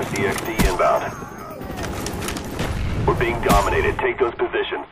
RCXD inbound. We're being dominated. Take those positions.